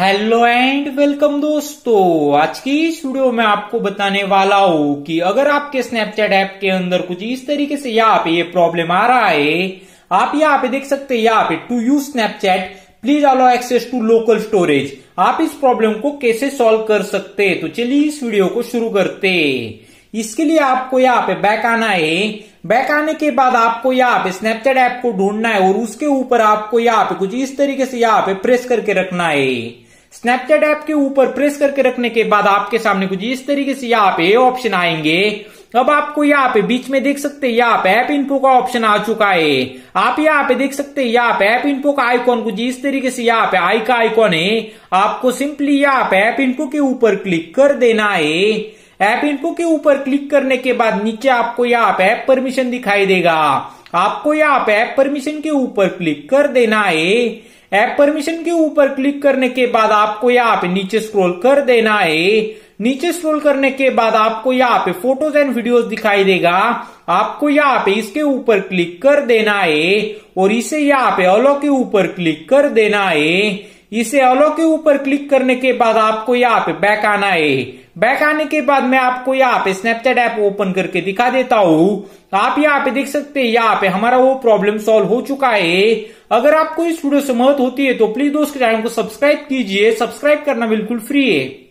Hello and welcome दोस्तों, आज की इस वीडियो में आपको बताने वाला हूं कि अगर आपके स्नैपचैट ऐप के अंदर कुछ इस तरीके से यहाँ पे ये प्रॉब्लम आ रहा है। आप यहाँ पे देख सकते हैं, यहाँ पे to use Snapchat please allow access to local storage. आप इस प्रॉब्लम को कैसे सॉल्व कर सकते हैं, तो चलिए इस वीडियो को शुरू करते। इसके लिए आपको यहाँ पे बैक आना है। बैक आने के बाद आपको यहाँ पे स्नैपचैट ऐप को ढूंढना है और उसके ऊपर आपको यहाँ पे कुछ इस तरीके से यहाँ पे प्रेस करके रखना है। स्नैपचैट ऐप के ऊपर प्रेस करके रखने के बाद आपके सामने कुछ इस तरीके से यहाँ पे ऑप्शन आएंगे। अब आपको यहाँ पे बीच में देख सकते हैं यहाँ पे ऐप इन्फो का ऑप्शन आ चुका है। आप यहाँ पे देख सकते हैं यहाँ पे ऐप इन्फो का आइकॉन कुछ इस तरीके से यहाँ पे आई का आइकॉन है। आपको सिंपली यहाँ पे ऐप इन्फो के ऊपर क्लिक कर देना है। ऐप इन्फो के ऊपर क्लिक करने के बाद नीचे आपको यहाँ पे ऐप परमिशन दिखाई देगा। आपको यहाँ पे ऐप परमिशन के ऊपर क्लिक कर देना है। ऐप परमिशन के ऊपर क्लिक करने के बाद आपको यहाँ पे नीचे स्क्रॉल कर देना है। नीचे स्क्रॉल करने के बाद आपको यहाँ पे फोटोज एंड वीडियोस दिखाई देगा। आपको यहाँ पे इसके ऊपर क्लिक कर देना है और इसे यहाँ पे ऑलो के ऊपर क्लिक कर देना है। इसे ऑलो के ऊपर क्लिक करने के बाद आपको यहाँ पे बैक आना है। बैक आने के बाद मैं आपको यहाँ पे स्नैपचैट ऐप ओपन करके दिखा देता हूं। आप यहाँ पे देख सकते हैं यहाँ पे हमारा वो प्रॉब्लम सॉल्व हो चुका है। अगर आपको इस वीडियो से मदद होती है तो प्लीज दोस्त के चैनल को सब्सक्राइब कीजिए। सब्सक्राइब करना बिल्कुल फ्री है।